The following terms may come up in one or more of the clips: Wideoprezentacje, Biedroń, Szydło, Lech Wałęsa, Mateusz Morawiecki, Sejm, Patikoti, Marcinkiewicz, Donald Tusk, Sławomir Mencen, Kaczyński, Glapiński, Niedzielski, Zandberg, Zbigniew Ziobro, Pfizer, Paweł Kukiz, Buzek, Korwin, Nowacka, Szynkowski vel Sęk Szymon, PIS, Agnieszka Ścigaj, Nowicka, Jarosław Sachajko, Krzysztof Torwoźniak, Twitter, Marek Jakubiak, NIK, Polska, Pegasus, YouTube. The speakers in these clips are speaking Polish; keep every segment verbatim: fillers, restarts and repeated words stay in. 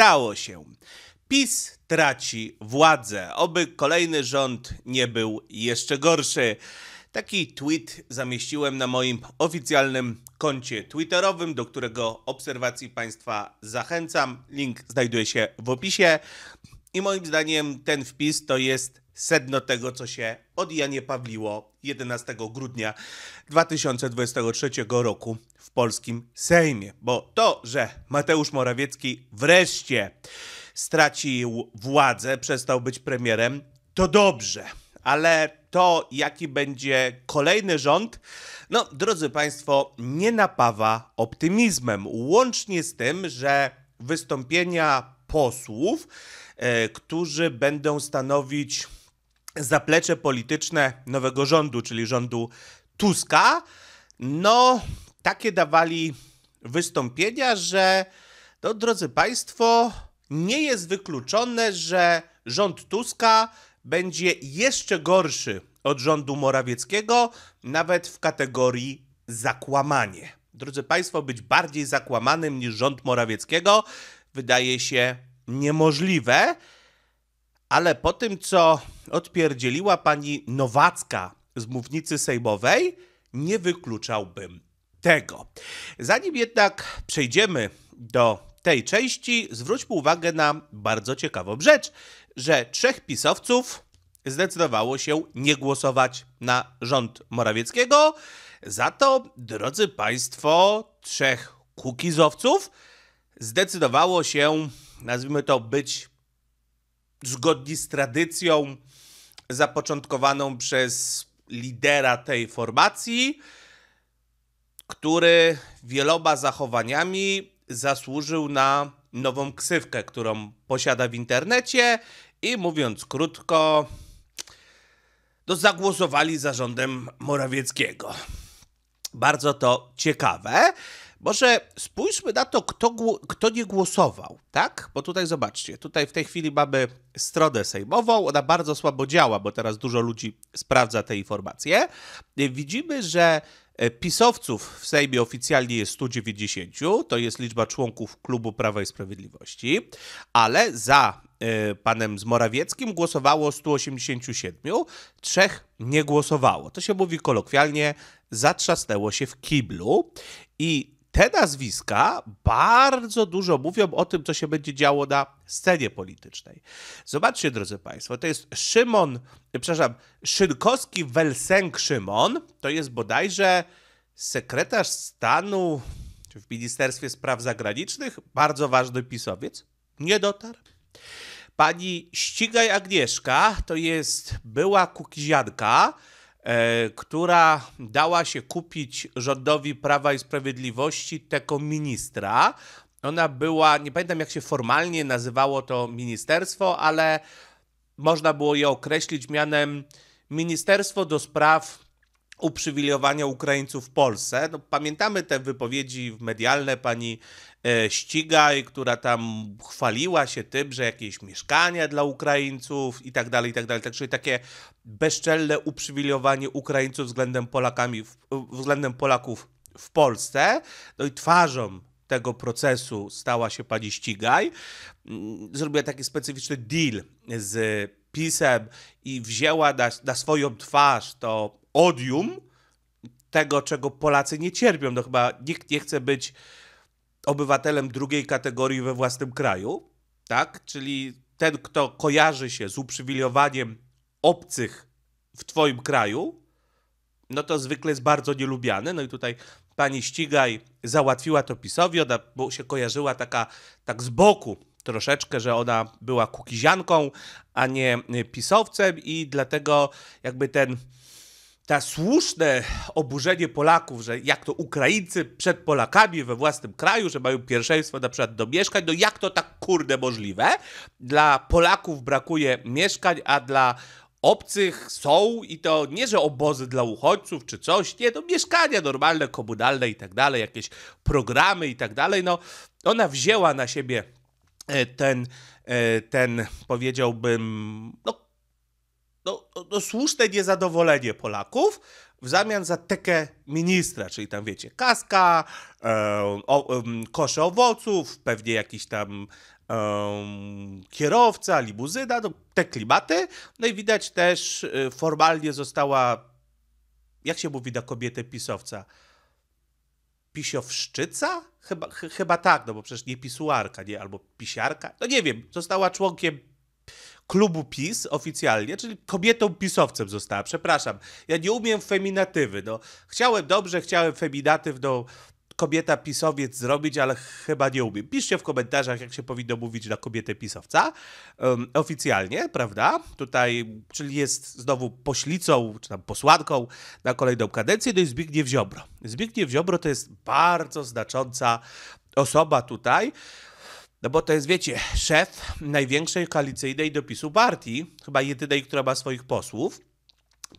Stało się. PiS traci władzę. Oby kolejny rząd nie był jeszcze gorszy. Taki tweet zamieściłem na moim oficjalnym koncie twitterowym, do którego obserwacji Państwa zachęcam. Link znajduje się w opisie. I moim zdaniem ten wpis to jest sedno tego, co się od Janie Pawliło jedenastego grudnia dwa tysiące dwudziestego trzeciego roku w polskim Sejmie. Bo to, że Mateusz Morawiecki wreszcie stracił władzę, przestał być premierem, to dobrze. Ale to, jaki będzie kolejny rząd, no, drodzy Państwo, nie napawa optymizmem. Łącznie z tym, że wystąpienia posłów, e, którzy będą stanowić zaplecze polityczne nowego rządu, czyli rządu Tuska, no, takie dawali wystąpienia, że, no, drodzy Państwo, nie jest wykluczone, że rząd Tuska będzie jeszcze gorszy od rządu Morawieckiego, nawet w kategorii zakłamanie. Drodzy Państwo, być bardziej zakłamanym niż rząd Morawieckiego wydaje się niemożliwe, ale po tym, co odpierdzieliła pani Nowacka z mównicy sejmowej, nie wykluczałbym tego. Zanim jednak przejdziemy do tej części, zwróćmy uwagę na bardzo ciekawą rzecz, że trzech pisowców zdecydowało się nie głosować na rząd Morawieckiego. Za to, drodzy Państwo, trzech kukizowców zdecydowało się, nazwijmy to, być zgodni z tradycją zapoczątkowaną przez lidera tej formacji, który wieloma zachowaniami zasłużył na nową ksywkę, którą posiada w internecie i, mówiąc krótko, no, zagłosowali za rządem Morawieckiego. Bardzo to ciekawe. Może spójrzmy na to, kto, kto nie głosował, tak? Bo tutaj zobaczcie, tutaj w tej chwili mamy stronę sejmową, ona bardzo słabo działa, bo teraz dużo ludzi sprawdza te informacje. Widzimy, że pisowców w Sejmie oficjalnie jest stu dziewięćdziesięciu, to jest liczba członków klubu Prawa i Sprawiedliwości, ale za y, panem Morawieckim głosowało stu osiemdziesięciu siedmiu, trzech nie głosowało. To się mówi kolokwialnie, zatrzasnęło się w kiblu i te nazwiska bardzo dużo mówią o tym, co się będzie działo na scenie politycznej. Zobaczcie, drodzy Państwo, to jest Szymon, przepraszam, Szynkowski vel Sęk Szymon, to jest bodajże sekretarz stanu w Ministerstwie Spraw Zagranicznych, bardzo ważny pisowiec, nie dotarł. Pani Ścigaj Agnieszka to jest była kukizianka, która dała się kupić rządowi Prawa i Sprawiedliwości tego ministra. Ona była, nie pamiętam jak się formalnie nazywało to ministerstwo, ale można było je określić mianem Ministerstwo do Spraw Uprzywilejowania Ukraińców w Polsce. No, pamiętamy te wypowiedzi medialne pani Ścigaj, która tam chwaliła się tym, że jakieś mieszkania dla Ukraińców i tak dalej, i tak dalej. Także takie bezczelne uprzywilejowanie Ukraińców względem, Polakami, względem Polaków w Polsce. No i twarzą tego procesu stała się pani Ścigaj. Zrobiła taki specyficzny deal z PiS-em i wzięła na, na swoją twarz to odium tego, czego Polacy nie cierpią. No chyba nikt nie chce być obywatelem drugiej kategorii we własnym kraju, tak? Czyli ten, kto kojarzy się z uprzywilejowaniem obcych w twoim kraju, no to zwykle jest bardzo nielubiany. No i tutaj pani Ścigaj załatwiła to PiS-owi, ona bo się kojarzyła taka, tak z boku troszeczkę, że ona była kukizianką, a nie pisowcem i dlatego jakby ten ta słuszne oburzenie Polaków, że jak to Ukraińcy przed Polakami we własnym kraju, że mają pierwszeństwo na przykład do mieszkań, no jak to tak kurde możliwe? Dla Polaków brakuje mieszkań, a dla obcych są i to nie, że obozy dla uchodźców czy coś, nie, no mieszkania normalne, komunalne i tak dalej, jakieś programy i tak dalej, no ona wzięła na siebie ten, ten powiedziałbym, no No, no słuszne niezadowolenie Polaków w zamian za tekę ministra, czyli tam wiecie, kaska, e, o, e, kosze owoców, pewnie jakiś tam kierowca, limuzyna, no, te klimaty. No i widać też formalnie została, jak się mówi na kobietę pisowca, pisiowszczyca? Chyba, ch chyba tak, no bo przecież nie pisuarka, nie? Albo pisiarka. No nie wiem, została członkiem klubu PiS oficjalnie, czyli kobietą pisowcem została, przepraszam. Ja nie umiem feminatywy, no. Chciałem dobrze, chciałem feminatyw, no, kobieta pisowiec zrobić, ale chyba nie umiem. Piszcie w komentarzach, jak się powinno mówić na kobietę pisowca. Um, oficjalnie, prawda? Tutaj, czyli jest znowu poślicą, czy tam posłanką na kolejną kadencję, no i Zbigniew Ziobro. Zbigniew Ziobro to jest bardzo znacząca osoba tutaj, no bo to jest, wiecie, szef największej koalicyjnej do PiSu partii, chyba jedynej, która ma swoich posłów.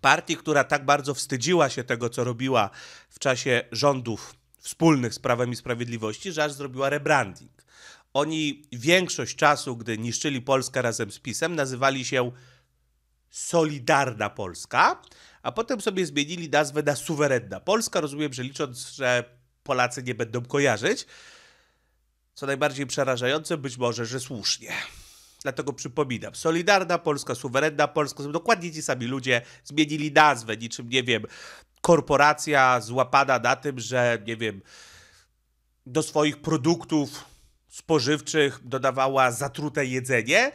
Partii, która tak bardzo wstydziła się tego, co robiła w czasie rządów wspólnych z Prawem i Sprawiedliwości, że aż zrobiła rebranding. Oni większość czasu, gdy niszczyli Polskę razem z PiS-em, nazywali się Solidarna Polska, a potem sobie zmienili nazwę na Suwerenna Polska, rozumiem, że licząc, że Polacy nie będą kojarzyć. Co najbardziej przerażające, być może, że słusznie. Dlatego przypominam, Solidarna Polska, Suwerenna Polska, są dokładnie ci sami ludzie, zmienili nazwę, niczym, nie wiem, korporacja złapana na tym, że, nie wiem, do swoich produktów spożywczych dodawała zatrute jedzenie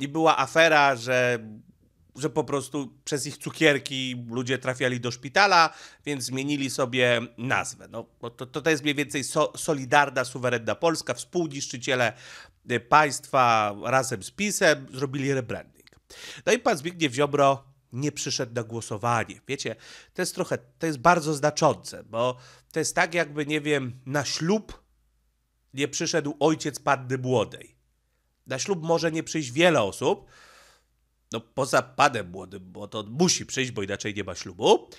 i była afera, że, że po prostu przez ich cukierki ludzie trafiali do szpitala, więc zmienili sobie nazwę. No, to, to jest mniej więcej so, Solidarna, Suwerenna Polska, współniszczyciele państwa razem z PiS-em zrobili rebranding. No i pan Zbigniew Ziobro nie przyszedł na głosowanie. Wiecie, to jest trochę, to jest bardzo znaczące, bo to jest tak jakby, nie wiem, na ślub nie przyszedł ojciec panny młodej. Na ślub może nie przyjść wiele osób, no poza panem młodym, bo to musi przyjść, bo inaczej nie ma ślubu,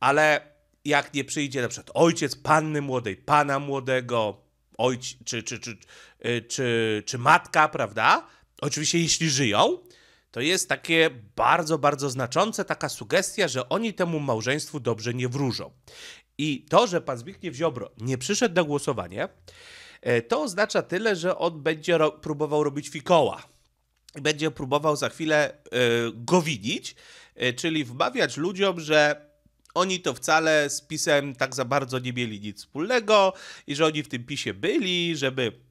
ale jak nie przyjdzie na przykład ojciec panny młodej, pana młodego, ojciec, czy, czy, czy, czy, czy, czy matka, prawda? Oczywiście jeśli żyją, to jest takie bardzo, bardzo znaczące, taka sugestia, że oni temu małżeństwu dobrze nie wróżą. I to, że pan Zbigniew Ziobro nie przyszedł na głosowanie, to oznacza tyle, że on będzie ro próbował robić fikoła. Będzie próbował za chwilę yy, gowinić, yy, czyli wmawiać ludziom, że oni to wcale z PiS-em tak za bardzo nie mieli nic wspólnego i że oni w tym PiS-ie byli, żeby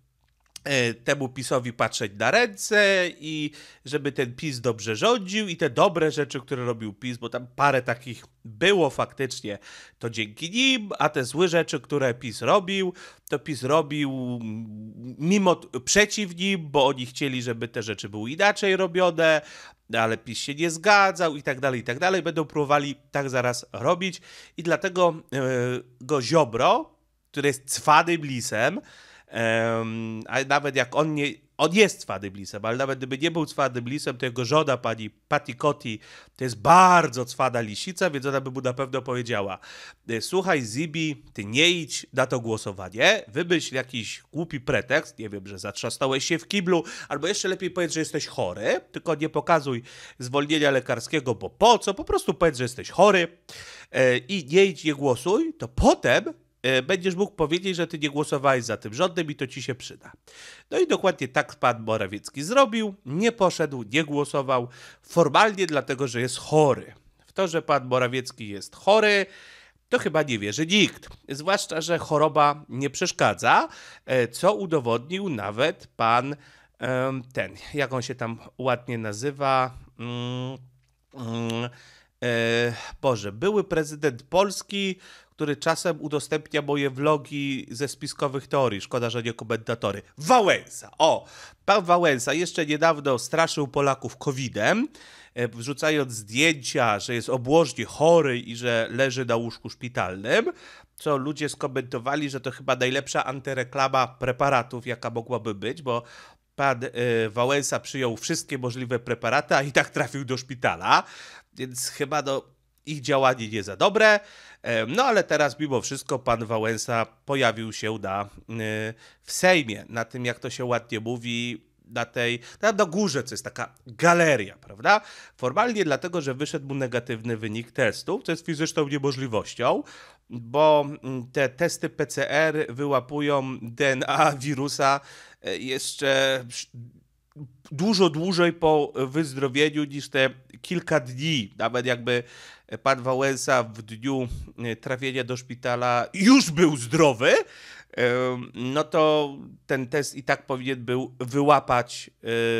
temu PiS-owi patrzeć na ręce i żeby ten PiS dobrze rządził i te dobre rzeczy, które robił PiS, bo tam parę takich było faktycznie, to dzięki nim, a te złe rzeczy, które PiS robił, to PiS robił mimo przeciw nim, bo oni chcieli, żeby te rzeczy były inaczej robione, ale PiS się nie zgadzał i tak dalej, i tak dalej. Będą próbowali tak zaraz robić i dlatego yy, go Ziobro, który jest cwanym lisem, Um, a nawet jak on nie, on jest cwanym lisem, ale nawet gdyby nie był cwanym lisem, to jego żona, pani Patikoti, to jest bardzo cwana lisica, więc ona by mu na pewno powiedziała: słuchaj Zibi, ty nie idź na to głosowanie, wymyśl jakiś głupi pretekst, nie wiem, że zatrzasnąłeś się w kiblu, albo jeszcze lepiej powiedz, że jesteś chory, tylko nie pokazuj zwolnienia lekarskiego, bo po co, po prostu powiedz, że jesteś chory e, i nie idź, nie głosuj, to potem będziesz mógł powiedzieć, że ty nie głosowałeś za tym rządem i to ci się przyda. No i dokładnie tak pan Morawiecki zrobił, nie poszedł, nie głosował, formalnie dlatego, że jest chory. W to, że pan Morawiecki jest chory, to chyba nie wierzy nikt, zwłaszcza że choroba nie przeszkadza, co udowodnił nawet pan ten, jak on się tam ładnie nazywa, mm, mm, e, Boże, były prezydent Polski, który czasem udostępnia moje vlogi ze spiskowych teorii. Szkoda, że nie komentatory. Wałęsa. O, pan Wałęsa jeszcze niedawno straszył Polaków kowidem, wrzucając zdjęcia, że jest obłożnie chory i że leży na łóżku szpitalnym, co ludzie skomentowali, że to chyba najlepsza antyreklama preparatów, jaka mogłaby być, bo pan Wałęsa przyjął wszystkie możliwe preparaty, a i tak trafił do szpitala, więc chyba do ich działanie nie za dobre, no ale teraz mimo wszystko pan Wałęsa pojawił się na, w Sejmie, na tym, jak to się ładnie mówi, na tej, na, na górze, co jest taka galeria, prawda? Formalnie dlatego, że wyszedł mu negatywny wynik testów, co jest fizyczną niemożliwością, bo te testy P C R wyłapują D N A wirusa jeszcze dużo dłużej po wyzdrowieniu niż te kilka dni. Nawet jakby pan Wałęsa w dniu trafienia do szpitala już był zdrowy, no to ten test i tak powinien był wyłapać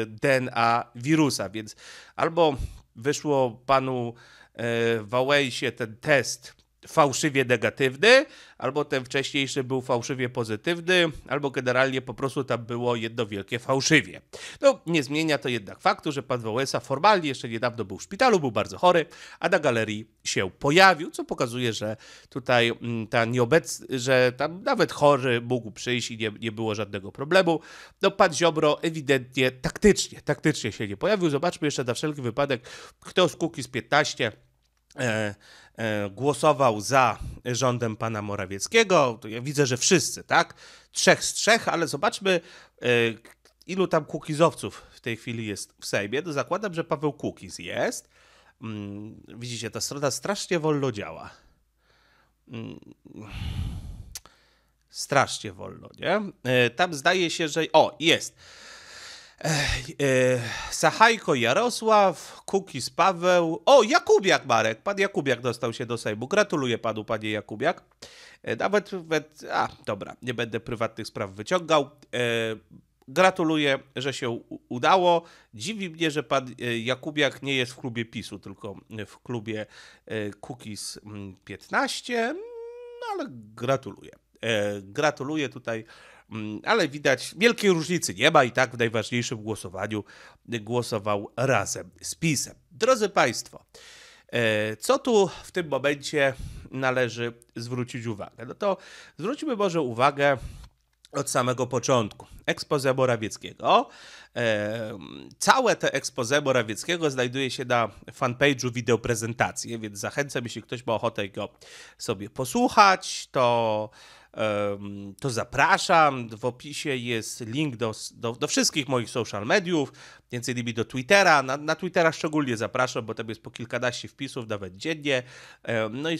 D N A wirusa. Więc albo wyszło panu Wałęsie ten test fałszywie negatywny, albo ten wcześniejszy był fałszywie pozytywny, albo generalnie po prostu tam było jedno wielkie fałszywie. No, nie zmienia to jednak faktu, że pan Wałęsa formalnie jeszcze niedawno był w szpitalu, był bardzo chory, a na galerii się pojawił, co pokazuje, że tutaj ta nieobec... że tam nawet chory mógł przyjść i nie, nie było żadnego problemu. No, pan Ziobro ewidentnie taktycznie, taktycznie się nie pojawił. Zobaczmy jeszcze na wszelki wypadek, kto z Kukiz piętnaście E, e, głosował za rządem pana Morawieckiego. To ja widzę, że wszyscy, tak? Trzech z trzech, ale zobaczmy, e, ilu tam kukizowców w tej chwili jest w Sejmie. No zakładam, że Paweł Kukiz jest. Mm, widzicie, ta strona strasznie wolno działa. Mm, strasznie wolno, nie? E, tam zdaje się, że... O, jest. Sachajko Jarosław, Kukiz Paweł, o Jakubiak Marek, pan Jakubiak dostał się do Sejmu, gratuluję panu panie Jakubiak, nawet, nawet a dobra, nie będę prywatnych spraw wyciągał, gratuluję, że się udało, dziwi mnie, że pan Jakubiak nie jest w klubie PiSu, tylko w klubie Kukiz piętnaście, ale gratuluję, gratuluję tutaj. Ale widać, wielkiej różnicy nie ma i tak w najważniejszym głosowaniu głosował razem z PiS-em. Drodzy Państwo, co tu w tym momencie należy zwrócić uwagę? No to zwróćmy może uwagę od samego początku. Exposé Morawieckiego. Całe te exposé Morawieckiego znajduje się na fanpage'u wideoprezentacji, więc zachęcam, jeśli ktoś ma ochotę go sobie posłuchać, to... to zapraszam. W opisie jest link do, do, do wszystkich moich social mediów, między innymi do Twittera. Na, na Twittera szczególnie zapraszam, bo tam jest po kilkanaście wpisów, nawet dziennie. No i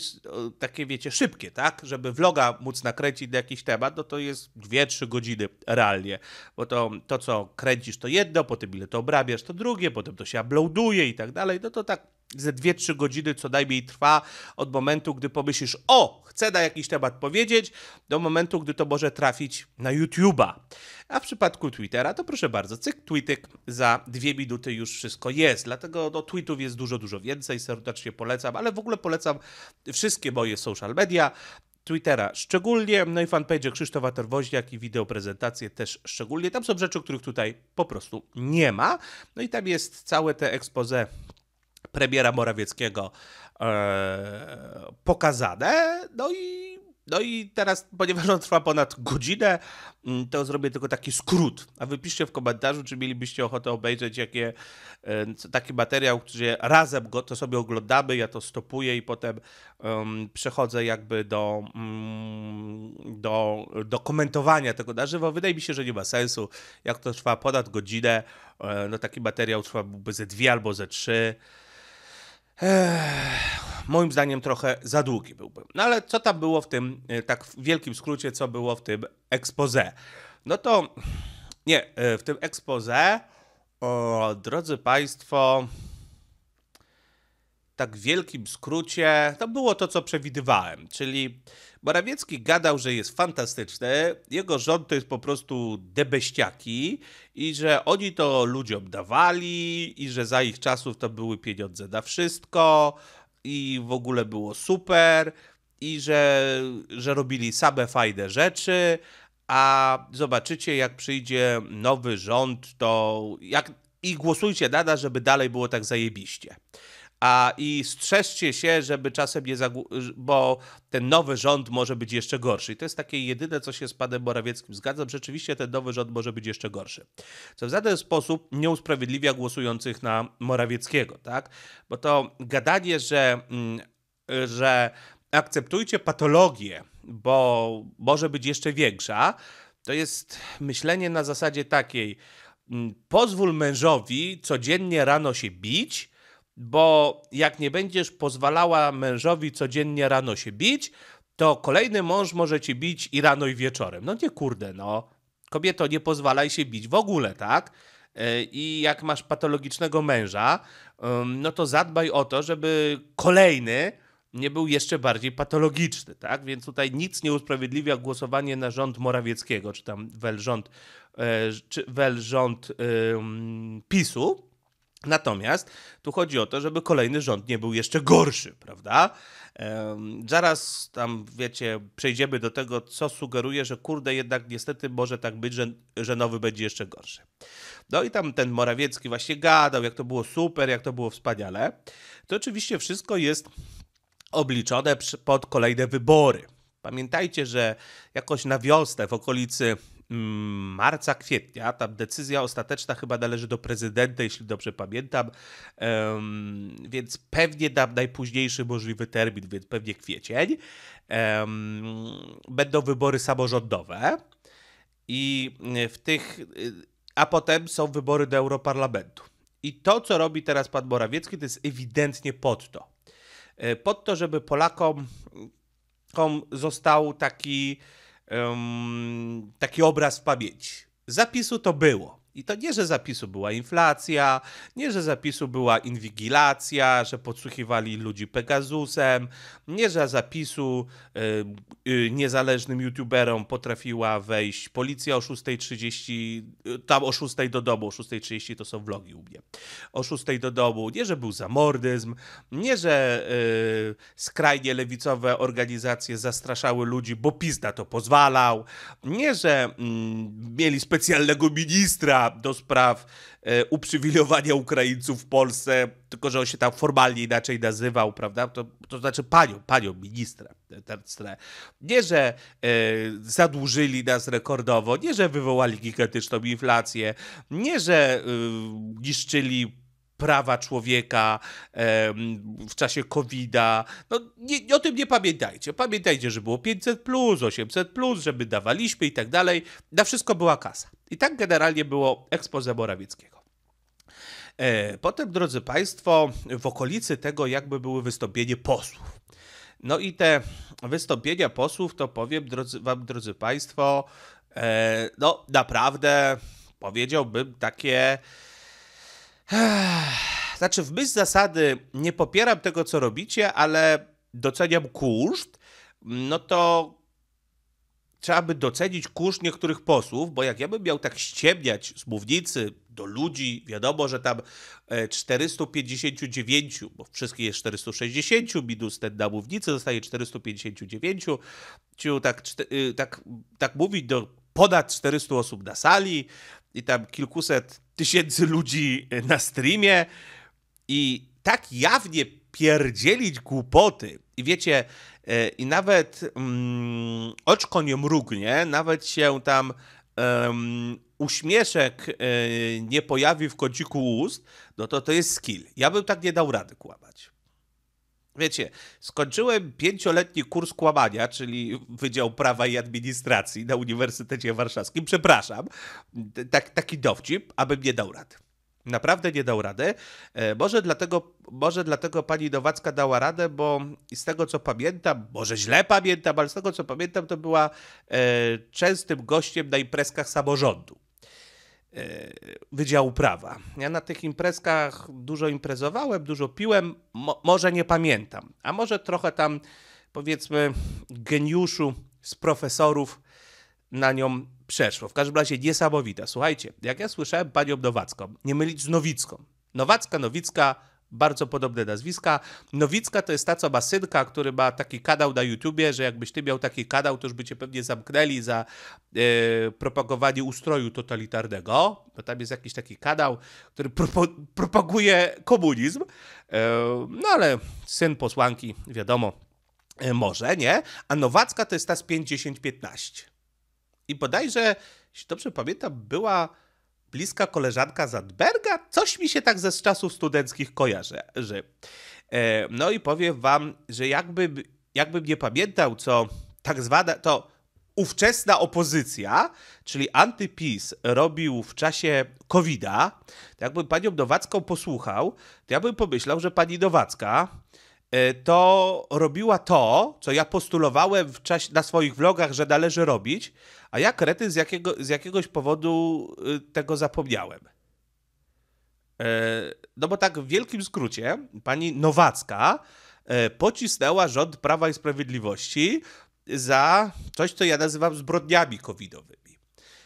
takie, wiecie, szybkie, tak? Żeby vloga móc nakręcić na jakiś temat, no to jest dwie trzy godziny realnie. Bo to, to, co kręcisz, to jedno, potem ile to obrabiasz, to drugie, potem to się uploaduje i tak dalej. No to tak ze dwie trzy godziny co najmniej trwa od momentu, gdy pomyślisz, o, chcę na jakiś temat powiedzieć, do momentu, gdy to może trafić na YouTube'a. A w przypadku Twittera, to proszę bardzo, cyk, tweetyk, za dwie minuty już wszystko jest. Dlatego no, tweetów jest dużo, dużo więcej, serdecznie polecam, ale w ogóle polecam wszystkie moje social media, Twittera szczególnie, no i fanpage Krzysztofa Torwoźniak i wideoprezentacje też szczególnie. Tam są rzeczy, których tutaj po prostu nie ma. No i tam jest całe te exposé premiera Morawieckiego e, pokazane, no i, no i teraz, ponieważ on trwa ponad godzinę, to zrobię tylko taki skrót, a wypiszcie w komentarzu, czy mielibyście ochotę obejrzeć jakie, e, taki materiał, gdzie razem go to sobie oglądamy, ja to stopuję i potem um, przechodzę jakby do, um, do, do komentowania tego na żywo. Wydaje mi się, że nie ma sensu, jak to trwa ponad godzinę, e, no taki materiał trwałby ze dwie albo ze trzy. Ech, moim zdaniem trochę za długi byłby. No ale co tam było w tym, tak w wielkim skrócie, co było w tym exposé? No to, nie, w tym exposé, o, drodzy Państwo, tak w wielkim skrócie, to było to, co przewidywałem, czyli Morawiecki gadał, że jest fantastyczny, jego rząd to jest po prostu debeściaki i że oni to ludziom dawali i że za ich czasów to były pieniądze na wszystko i w ogóle było super i że, że robili same fajne rzeczy, a zobaczycie, jak przyjdzie nowy rząd, to jak i głosujcie na nas, żeby dalej było tak zajebiście. A i strzeżcie się, żeby czasem nie zagł- bo ten nowy rząd może być jeszcze gorszy. I to jest takie jedyne, co się z panem Morawieckim zgadzam. Rzeczywiście ten nowy rząd może być jeszcze gorszy. Co w żaden sposób nie usprawiedliwia głosujących na Morawieckiego, tak? Bo to gadanie, że, że akceptujcie patologię, bo może być jeszcze większa, to jest myślenie na zasadzie takiej, pozwól mężowi codziennie rano się bić, bo jak nie będziesz pozwalała mężowi codziennie rano się bić, to kolejny mąż może cię bić i rano i wieczorem. No nie kurde, no. Kobieto, nie pozwalaj się bić w ogóle, tak? I jak masz patologicznego męża, no to zadbaj o to, żeby kolejny nie był jeszcze bardziej patologiczny, tak? Więc tutaj nic nie usprawiedliwia głosowanie na rząd Morawieckiego, czy tam wel rząd, czy wel rząd um, PiS-u. Natomiast tu chodzi o to, żeby kolejny rząd nie był jeszcze gorszy, prawda? Um, zaraz tam, wiecie, przejdziemy do tego, co sugeruje, że kurde, jednak niestety może tak być, że, że nowy będzie jeszcze gorszy. No i tam ten Morawiecki właśnie gadał, jak to było super, jak to było wspaniale. To oczywiście wszystko jest obliczone pod kolejne wybory. Pamiętajcie, że jakoś na wiosnę w okolicy marca, kwietnia, tam decyzja ostateczna chyba należy do prezydenta, jeśli dobrze pamiętam, um, więc pewnie dam najpóźniejszy możliwy termin, więc pewnie kwiecień. Um, będą wybory samorządowe i w tych, a potem są wybory do Europarlamentu. I to, co robi teraz pan Morawiecki, to jest ewidentnie pod to. Pod to, żeby Polakom został taki Um, taki obraz w pamięci. Zapisu to było. I to nie, że zapisu była inflacja, nie, że zapisu była inwigilacja, że podsłuchiwali ludzi Pegasusem, nie, że zapisu y, y, niezależnym youtuberom potrafiła wejść policja o szósta trzydzieści, y, tam o szósta do domu, o szósta trzydzieści to są vlogi u mnie, o szósta do domu, nie, że był zamordyzm, nie, że y, skrajnie lewicowe organizacje zastraszały ludzi, bo PiS na to pozwalał, nie, że y, mieli specjalnego ministra do spraw e, uprzywilejowania Ukraińców w Polsce, tylko że on się tam formalnie inaczej nazywał, prawda? To, to znaczy panią, panią ministra. Nie, że e, zadłużyli nas rekordowo, nie, że wywołali gigantyczną inflację, nie, że e, niszczyli prawa człowieka e, w czasie kowida. No, nie, o tym nie pamiętajcie. Pamiętajcie, że było pięćset plus, osiemset plus, że my dawaliśmy i tak dalej. Na wszystko była kasa. I tak generalnie było expose Morawieckiego. E, potem, drodzy Państwo, w okolicy tego jakby były wystąpienie posłów. No i te wystąpienia posłów, to powiem drodzy, Wam, drodzy Państwo, e, no naprawdę powiedziałbym takie... Znaczy, w myśl zasady nie popieram tego, co robicie, ale doceniam kunszt, no to trzeba by docenić kunszt niektórych posłów, bo jak ja bym miał tak ściemniać z mównicy do ludzi, wiadomo, że tam czterysta pięćdziesiąt dziewięć, bo wszystkich jest czterysta sześćdziesiąt, minus ten na mównicy zostaje czterysta pięćdziesiąt dziewięć, czyli tak, tak, tak mówić do ponad czterystu osób na sali i tam kilkuset tysięcy ludzi na streamie i tak jawnie pierdzielić głupoty. I wiecie, e, i nawet mm, oczko nie mrugnie, nawet się tam um, uśmieszek e, nie pojawi w kąciku ust, no to to jest skill. Ja bym tak nie dał rady kłamać. Wiecie, skończyłem pięcioletni kurs kłamania, czyli Wydział Prawa i Administracji na Uniwersytecie Warszawskim. Przepraszam, tak, taki dowcip, abym nie dał rady. Naprawdę nie dał rady. E, może, dlatego, może dlatego pani Nowacka dała radę, bo z tego co pamiętam, może źle pamiętam, ale z tego co pamiętam, to była e, częstym gościem na imprezkach samorządu. Wydziału Prawa. Ja na tych imprezkach dużo imprezowałem, dużo piłem, Mo może nie pamiętam, a może trochę tam, powiedzmy, geniuszu z profesorów na nią przeszło. W każdym razie niesamowita. Słuchajcie, jak ja słyszałem panią Nowacką, nie mylić z Nowicką. Nowacka, Nowicka, bardzo podobne nazwiska. Nowicka to jest ta, co ma synka, który ma taki kanał na YouTubie, że jakbyś ty miał taki kanał, to już by cię pewnie zamknęli za yy, propagowanie ustroju totalitarnego. Bo tam jest jakiś taki kanał, który propo propaguje komunizm. Yy, no ale syn posłanki, wiadomo, yy, może, nie? A Nowacka to jest ta z pięć dziesięć piętnaście. I bodajże, jeśli dobrze pamiętam, była... bliska koleżanka Zandberga? Coś mi się tak ze z czasów studenckich kojarzy. Że, e, no i powiem wam, że jakbym, jakbym nie pamiętał, co tak zwana, to ówczesna opozycja, czyli antypis robił w czasie kowida, to jakbym panią Nowacką posłuchał, to ja bym pomyślał, że pani Nowacka to robiła to, co ja postulowałem w czasie, na swoich vlogach, że należy robić, a ja krety z, jakiego, z jakiegoś powodu tego zapomniałem. No bo tak w wielkim skrócie pani Nowacka pocisnęła rząd Prawa i Sprawiedliwości za coś, co ja nazywam zbrodniami covidowymi.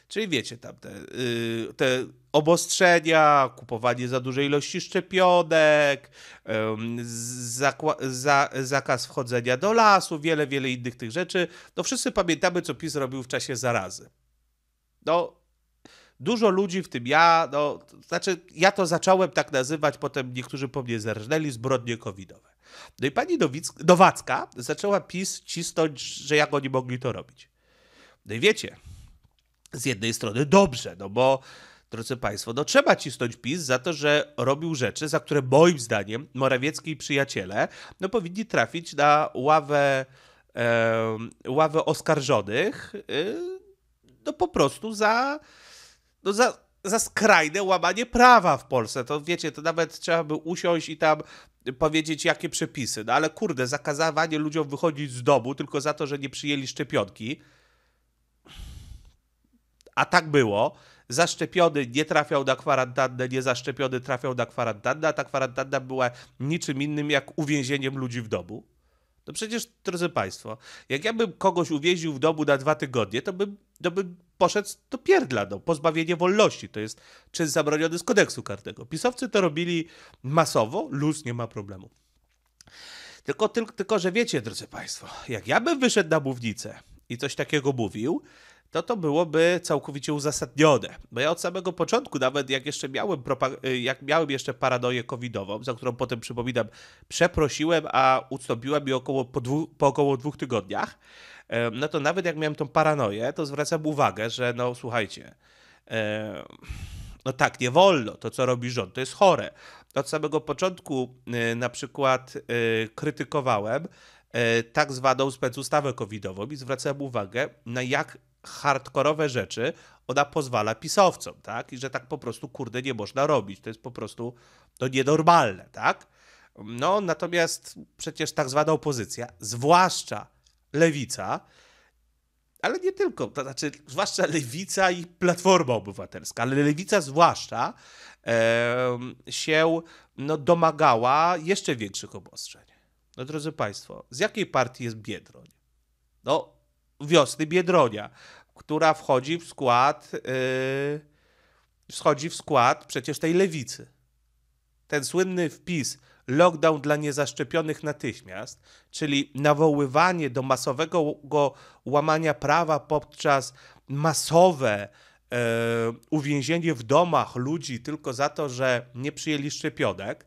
Czyli wiecie, tam te, yy, te obostrzenia, kupowanie za dużej ilości szczepionek, yy, za, za, zakaz wchodzenia do lasu, wiele, wiele innych tych rzeczy. No wszyscy pamiętamy, co PiS robił w czasie zarazy. No, dużo ludzi, w tym ja, no, to znaczy ja to zacząłem tak nazywać, potem niektórzy po mnie zerżnęli, zbrodnie covidowe. No i pani Nowicka, Nowacka zaczęła PiS cisnąć, że jak oni mogli to robić. No i wiecie, z jednej strony dobrze, no bo, drodzy Państwo, no trzeba cisnąć PiS za to, że robił rzeczy, za które moim zdaniem Morawiecki i przyjaciele no powinni trafić na ławę, e, ławę oskarżonych e, no po prostu za, no za, za skrajne łamanie prawa w Polsce. To wiecie, to nawet trzeba by usiąść i tam powiedzieć, jakie przepisy. No ale kurde, zakazywanie ludziom wychodzić z domu tylko za to, że nie przyjęli szczepionki. A tak było, zaszczepiony nie trafiał na kwarantannę, niezaszczepiony trafiał na kwarantannę, a ta kwarantanna była niczym innym jak uwięzieniem ludzi w domu. No przecież, drodzy Państwo, jak ja bym kogoś uwięził w domu na dwa tygodnie, to bym, to bym poszedł do pierdla, no, pozbawienie wolności. To jest czyn zabroniony z kodeksu karnego. Pisowcy to robili masowo, luz, nie ma problemu. Tylko, tylko, tylko że wiecie, drodzy Państwo, jak ja bym wyszedł na mównicę i coś takiego mówił, to to byłoby całkowicie uzasadnione. Bo ja od samego początku, nawet jak jeszcze miałem, jak miałem jeszcze paranoję covidową, za którą potem, przypominam, przeprosiłem, a ustąpiłem mi około, po, dwu, po około dwóch tygodniach, no to nawet jak miałem tą paranoję, to zwracam uwagę, że no słuchajcie, no tak, nie wolno, to co robi rząd, to jest chore. Od samego początku na przykład krytykowałem tak zwaną specustawę covidową i zwracałem uwagę na jak hardkorowe rzeczy ona pozwala pisowcom, tak? I że tak po prostu, kurde, nie można robić. To jest po prostu no, nienormalne, tak? No, natomiast przecież tak zwana opozycja, zwłaszcza lewica, ale nie tylko, to znaczy zwłaszcza lewica i Platforma Obywatelska, ale lewica zwłaszcza e, się no, domagała jeszcze większych obostrzeń. No, drodzy Państwo, z jakiej partii jest Biedroń? No, Wiosny Biedronia, która wchodzi w skład, yy, wchodzi w skład przecież tej lewicy. Ten słynny wpis lockdown dla niezaszczepionych natychmiast, czyli nawoływanie do masowego go łamania prawa poprzez masowe yy, uwięzienie w domach ludzi tylko za to, że nie przyjęli szczepionek,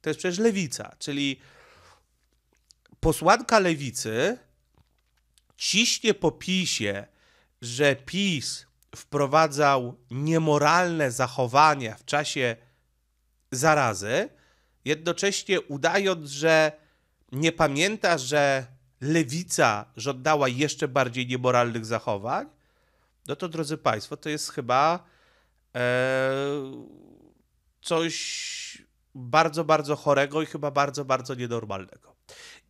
to jest przecież lewica, czyli posłanka lewicy ciśnie po PiSie, że PiS wprowadzał niemoralne zachowania w czasie zarazy, jednocześnie udając, że nie pamięta, że lewica żądała jeszcze bardziej niemoralnych zachowań, no to, drodzy Państwo, to jest chyba e, coś bardzo, bardzo chorego i chyba bardzo, bardzo nienormalnego.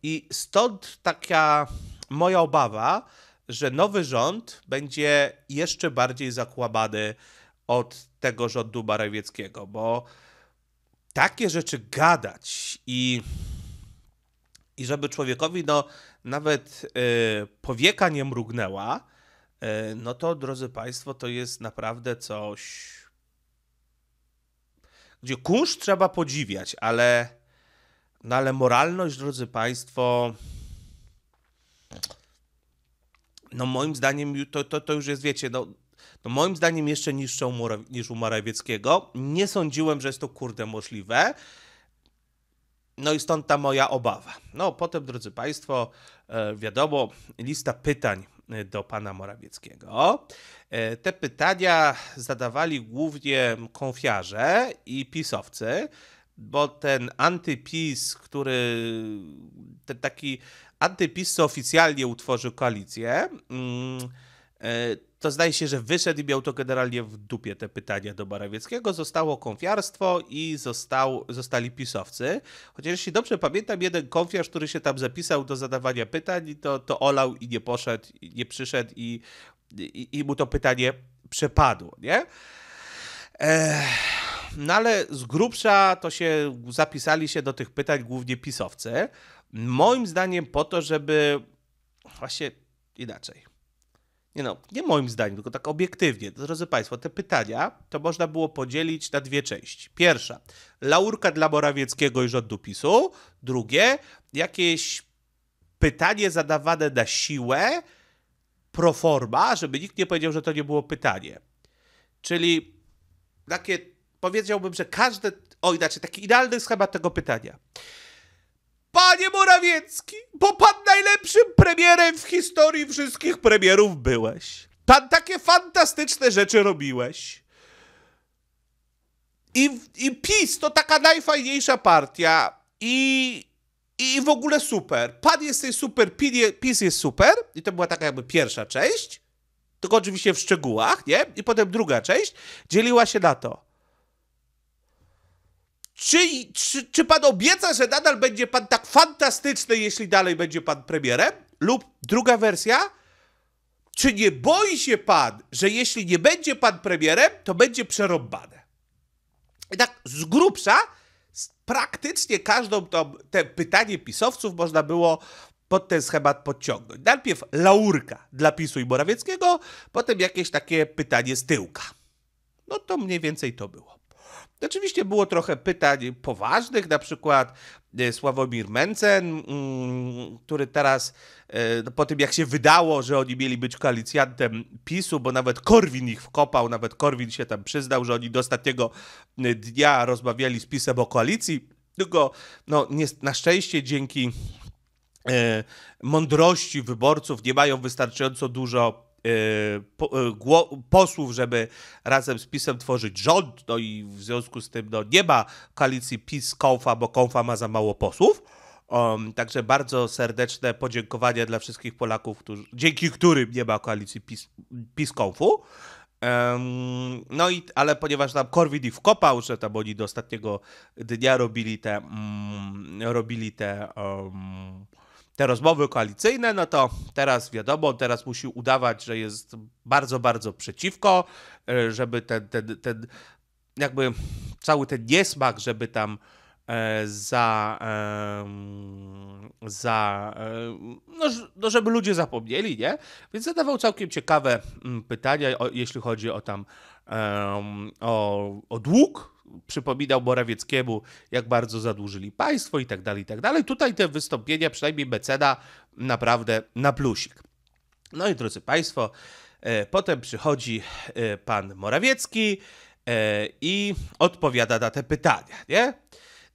I stąd taka moja obawa, że nowy rząd będzie jeszcze bardziej zakłamany od tego rządu Morawieckiego, bo takie rzeczy gadać i, i żeby człowiekowi no, nawet y, powieka nie mrugnęła, y, no to, drodzy Państwo, to jest naprawdę coś, gdzie kurz trzeba podziwiać, ale, no, ale moralność, drodzy Państwo, no moim zdaniem to, to, to już jest, wiecie, no, no moim zdaniem jeszcze niższą niż u Morawieckiego. Nie sądziłem, że jest to kurde możliwe. No i stąd ta moja obawa. No potem, drodzy Państwo, wiadomo, lista pytań do pana Morawieckiego. Te pytania zadawali głównie konfiarze i pisowcy, bo ten antypis, który, ten taki antypis, co oficjalnie utworzył koalicję, to zdaje się, że wyszedł i miał to generalnie w dupie te pytania do Morawieckiego. Zostało konfiarstwo i został, zostali pisowcy. Chociaż jeśli dobrze pamiętam, jeden konfiarz, który się tam zapisał do zadawania pytań, to, to olał i nie poszedł, i nie przyszedł i, i, i mu to pytanie przepadło, nie? Ech. No ale z grubsza to się zapisali się do tych pytań głównie pisowcy. Moim zdaniem po to, żeby... Właśnie inaczej. Nie no, nie moim zdaniem, tylko tak obiektywnie. Drodzy Państwo, te pytania to można było podzielić na dwie części. Pierwsza, laurka dla Morawieckiego i rządu PiSu. Drugie, jakieś pytanie zadawane na siłę, pro forma, żeby nikt nie powiedział, że to nie było pytanie. Czyli takie... Powiedziałbym, że każdy, o inaczej, taki idealny schemat tego pytania. Panie Morawiecki, bo pan najlepszym premierem w historii wszystkich premierów byłeś. Pan takie fantastyczne rzeczy robiłeś. I, i PiS to taka najfajniejsza partia. I, i w ogóle super. Pan jest super, PiS jest super. I to była taka jakby pierwsza część. Tylko oczywiście w szczegółach, nie? I potem druga część dzieliła się na to. Czy, czy, czy pan obieca, że nadal będzie pan tak fantastyczny, jeśli dalej będzie pan premierem? Lub druga wersja, czy nie boi się pan, że jeśli nie będzie pan premierem, to będzie przerąbane? I tak z grubsza praktycznie każdą tą, te pytanie pisowców można było pod ten schemat podciągnąć. Najpierw laurka dla PiSu i Morawieckiego, potem jakieś takie pytanie z tyłka. No to mniej więcej to było. Oczywiście było trochę pytań poważnych, na przykład Sławomir Mencen, który teraz, po tym jak się wydało, że oni mieli być koalicjantem PiSu, bo nawet Korwin ich wkopał, nawet Korwin się tam przyznał, że oni do ostatniego dnia rozmawiali z PiSem o koalicji, tylko no, nie, na szczęście dzięki e, mądrości wyborców nie mają wystarczająco dużo posłów, żeby razem z PiSem tworzyć rząd, no i w związku z tym no, nie ma koalicji PiS-Konfa, bo Konfa ma za mało posłów. Um, także bardzo serdeczne podziękowania dla wszystkich Polaków, którzy, dzięki którym nie ma koalicji PiS-Konfu. Um, no i, ale ponieważ tam Korwin ich wkopał, że tam oni do ostatniego dnia robili te mm, robili te um, te rozmowy koalicyjne, no to teraz wiadomo, teraz musi udawać, że jest bardzo, bardzo przeciwko, żeby ten, ten, ten jakby cały ten niesmak, żeby tam e, za, e, za e, no, no żeby ludzie zapomnieli, nie? Więc zadawał całkiem ciekawe pytania, o, jeśli chodzi o tam e, o, o dług. Przypominał Morawieckiemu, jak bardzo zadłużyli państwo i tak dalej, i tak dalej. Tutaj te wystąpienia, przynajmniej Mecena, naprawdę na plusik. No i drodzy Państwo, e, potem przychodzi e, pan Morawiecki e, i odpowiada na te pytania, nie?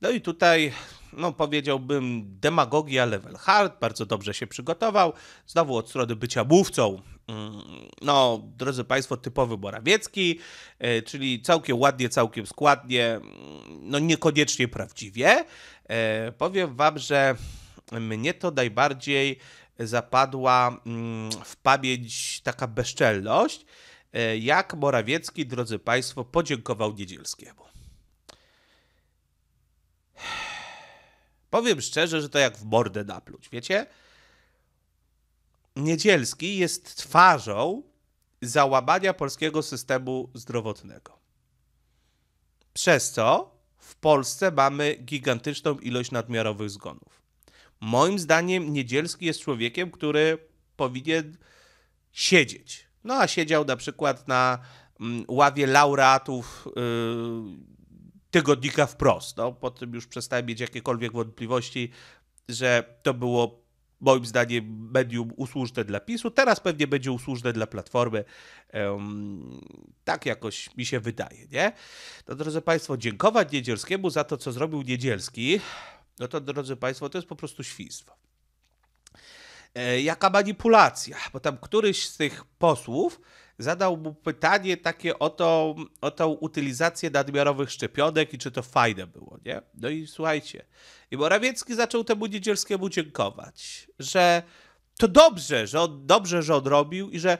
No i tutaj, no powiedziałbym, demagogia level hard, bardzo dobrze się przygotował, znowu od strony bycia mówcą. No, drodzy Państwo, typowy Morawiecki, e, czyli całkiem ładnie, całkiem składnie, no niekoniecznie prawdziwie. E, powiem Wam, że mnie to najbardziej zapadła mm, w pamięć taka bezczelność, e, jak Morawiecki, drodzy Państwo, podziękował Niedzielskiemu. Powiem szczerze, że to jak w mordę napluć, wiecie? Niedzielski jest twarzą załamania polskiego systemu zdrowotnego. Przez co w Polsce mamy gigantyczną ilość nadmiarowych zgonów. Moim zdaniem Niedzielski jest człowiekiem, który powinien siedzieć. No a siedział na przykład na ławie laureatów yy, tygodnika Wprost. No, po tym już przestałem mieć jakiekolwiek wątpliwości, że to było moim zdaniem medium usłużne dla PiSu, teraz pewnie będzie usłużne dla Platformy. Um, tak jakoś mi się wydaje, nie? No, drodzy Państwo, dziękować Niedzielskiemu za to, co zrobił Niedzielski, no to, drodzy Państwo, to jest po prostu świństwo. E, jaka manipulacja, bo tam któryś z tych posłów zadał mu pytanie takie o, to, o tą utylizację nadmiarowych szczepionek i czy to fajne było, nie? No i słuchajcie, i Morawiecki zaczął temu Niedzielskiemu dziękować, że to dobrze, że on dobrze, że on robił i że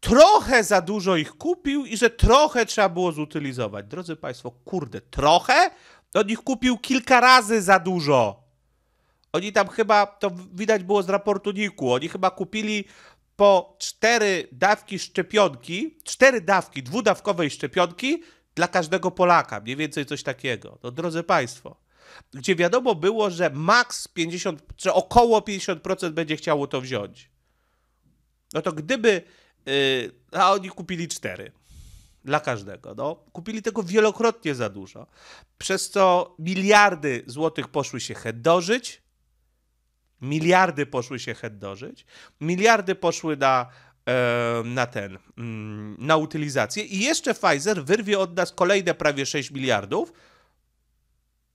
trochę za dużo ich kupił i że trochę trzeba było zutylizować. Drodzy Państwo, kurde, trochę? On ich kupił kilka razy za dużo. Oni tam chyba, to widać było z raportu N I K u, oni chyba kupili po cztery dawki szczepionki, cztery dawki dwudawkowej szczepionki dla każdego Polaka, mniej więcej coś takiego. No, drodzy Państwo, gdzie wiadomo było, że maks pięćdziesiąt, czy około pięćdziesiąt procent będzie chciało to wziąć. No to gdyby, yy, a oni kupili cztery dla każdego, no, kupili tego wielokrotnie za dużo, przez co miliardy złotych poszły się hedorzyć, miliardy poszły się hedorzyć, miliardy poszły na, yy, na ten, yy, na utylizację i jeszcze Pfizer wyrwie od nas kolejne prawie sześć miliardów,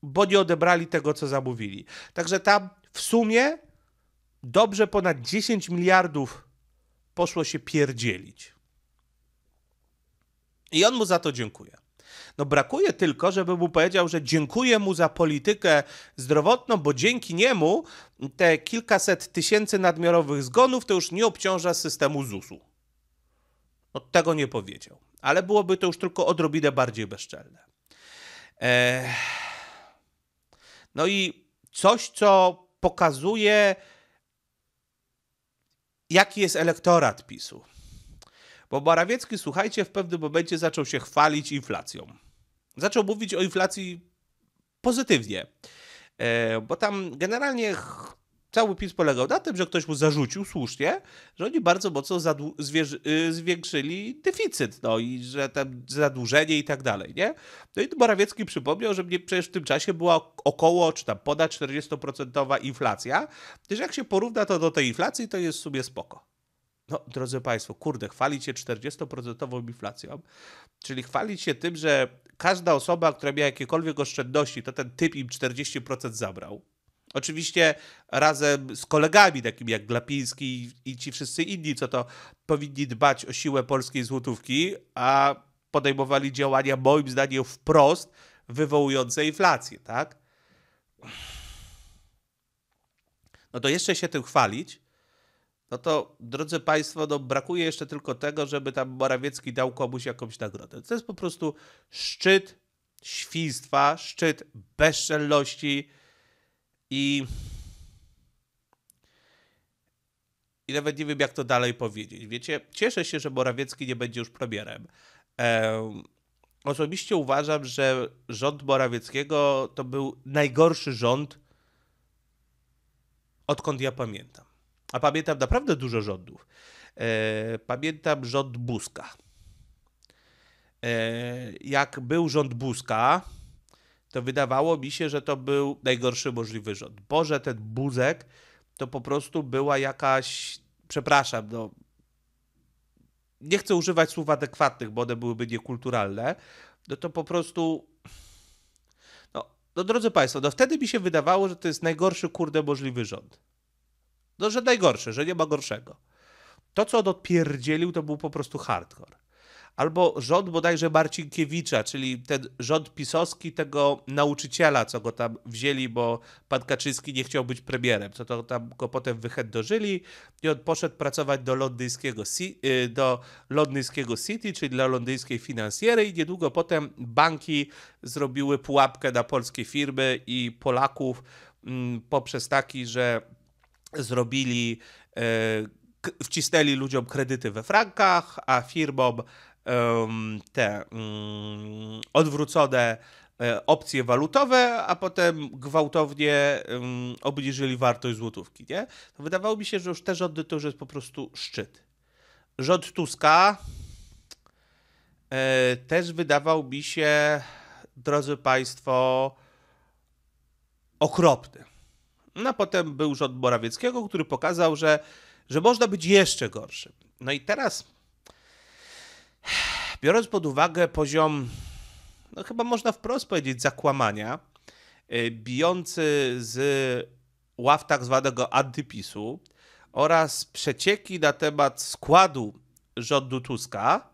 bo nie odebrali tego, co zamówili. Także tam w sumie dobrze ponad dziesięć miliardów poszło się pierdzielić. I on mu za to dziękuje. No brakuje tylko, żeby mu powiedział, że dziękuję mu za politykę zdrowotną, bo dzięki niemu te kilkaset tysięcy nadmiarowych zgonów to już nie obciąża systemu zusu. No tego nie powiedział. Ale byłoby to już tylko odrobinę bardziej bezczelne. Eee... No i coś, co pokazuje, jaki jest elektorat PiS u. Bo Morawiecki, słuchajcie, w pewnym momencie zaczął się chwalić inflacją. Zaczął mówić o inflacji pozytywnie. E, bo tam generalnie cały PiS polegał na tym, że ktoś mu zarzucił słusznie, że oni bardzo mocno zwiększyli deficyt, no i że tam zadłużenie i tak dalej, nie? No i Morawiecki przypomniał, że przecież w tym czasie była około, czy tam ponad czterdziestoprocentowa inflacja, też jak się porówna to do tej inflacji, to jest w sumie spoko. No, drodzy Państwo, kurde, chwalić się czterdziestoprocentową inflacją, czyli chwalić się tym, że każda osoba, która miała jakiekolwiek oszczędności, to ten typ im czterdzieści procent zabrał. Oczywiście razem z kolegami, takimi jak Glapiński i ci wszyscy inni, co to powinni dbać o siłę polskiej złotówki, a podejmowali działania, moim zdaniem, wprost wywołujące inflację, tak? No to jeszcze się tym chwalić, no to, drodzy Państwo, no brakuje jeszcze tylko tego, żeby tam Morawiecki dał komuś jakąś nagrodę. To jest po prostu szczyt świństwa, szczyt bezczelności, I, I nawet nie wiem, jak to dalej powiedzieć. Wiecie, cieszę się, że Morawiecki nie będzie już premierem. Ehm, osobiście uważam, że rząd Morawieckiego to był najgorszy rząd, odkąd ja pamiętam. A pamiętam naprawdę dużo rządów. Ehm, pamiętam rząd Buzka. Ehm, jak był rząd Buzka, to wydawało mi się, że to był najgorszy możliwy rząd. Boże, ten Buzek to po prostu była jakaś... Przepraszam, no... Nie chcę używać słów adekwatnych, bo one byłyby niekulturalne. No to po prostu... No, no drodzy Państwo, no wtedy mi się wydawało, że to jest najgorszy, kurde, możliwy rząd. No, że najgorszy, że nie ma gorszego. To, co on odpierdzielił, to był po prostu hardcore. Albo rząd bodajże Marcinkiewicza, czyli ten rząd pisowski tego nauczyciela, co go tam wzięli, bo pan Kaczyński nie chciał być premierem, co to tam go potem wychędożyli i on poszedł pracować do londyńskiego, do londyńskiego City, czyli dla londyńskiej finansjery i niedługo potem banki zrobiły pułapkę na polskie firmy i Polaków poprzez taki, że zrobili, wcisnęli ludziom kredyty we frankach, a firmom te um, odwrócone um, opcje walutowe, a potem gwałtownie um, obniżyli wartość złotówki, nie? To wydawało mi się, że już te rządy to już jest po prostu szczyt. Rząd Tuska e, też wydawał mi się, drodzy Państwo, okropny. No a potem był rząd Morawieckiego, który pokazał, że, że można być jeszcze gorszym. No i teraz... Biorąc pod uwagę poziom, no chyba można wprost powiedzieć, zakłamania, bijący z ław tak zwanego antypisu oraz przecieki na temat składu rządu Tuska,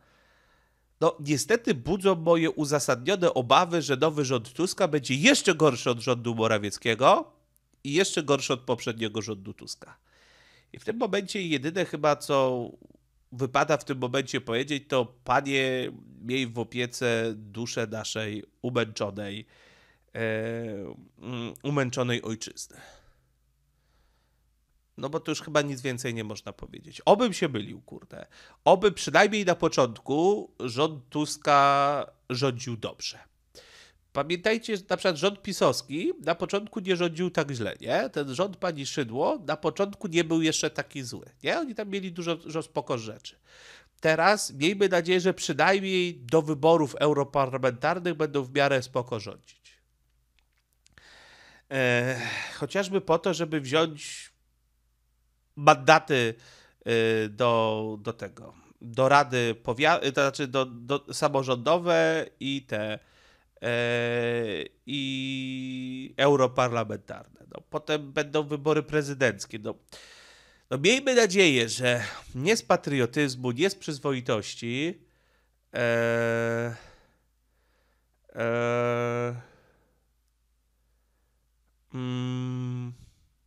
no niestety budzą moje uzasadnione obawy, że nowy rząd Tuska będzie jeszcze gorszy od rządu Morawieckiego i jeszcze gorszy od poprzedniego rządu Tuska. I w tym momencie jedyne chyba, co wypada w tym momencie powiedzieć, to Panie, miej w opiece duszę naszej umęczonej, e, umęczonej ojczyzny. No bo to już chyba nic więcej nie można powiedzieć. Obym się mylił, kurde. Oby przynajmniej na początku rząd Tuska rządził dobrze. Pamiętajcie, że na przykład rząd pisowski na początku nie rządził tak źle, nie? Ten rząd pani Szydło na początku nie był jeszcze taki zły, nie? Oni tam mieli dużo, dużo spoko rzeczy. Teraz miejmy nadzieję, że przynajmniej do wyborów europarlamentarnych będą w miarę spoko rządzić. Eee, chociażby po to, żeby wziąć mandaty y, do, do tego, do rady powiatu, to znaczy do, do samorządowe i te i europarlamentarne. No, potem będą wybory prezydenckie. No, no miejmy nadzieję, że nie z patriotyzmu, nie z przyzwoitości e, e, mm,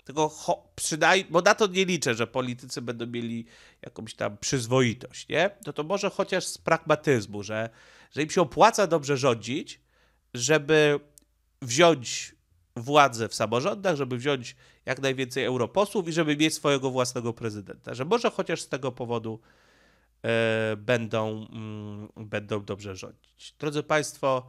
tylko ho, przynajmniej, bo na to nie liczę, że politycy będą mieli jakąś tam przyzwoitość, nie? No to może chociaż z pragmatyzmu, że, że im się opłaca dobrze rządzić, żeby wziąć władzę w samorządach, żeby wziąć jak najwięcej europosłów i żeby mieć swojego własnego prezydenta. Że może chociaż z tego powodu yy, będą, yy, będą dobrze rządzić. Drodzy Państwo,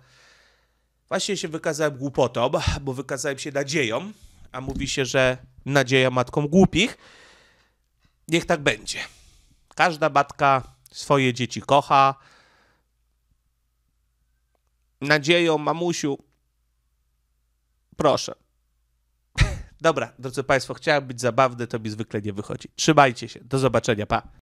właśnie się wykazałem głupotą, bo wykazałem się nadzieją, a mówi się, że nadzieja matką głupich. Niech tak będzie. Każda matka swoje dzieci kocha. Nadzieją, mamusiu, proszę. Dobra, drodzy Państwo, chciałem być zabawny, to mi zwykle nie wychodzi. Trzymajcie się, do zobaczenia, pa.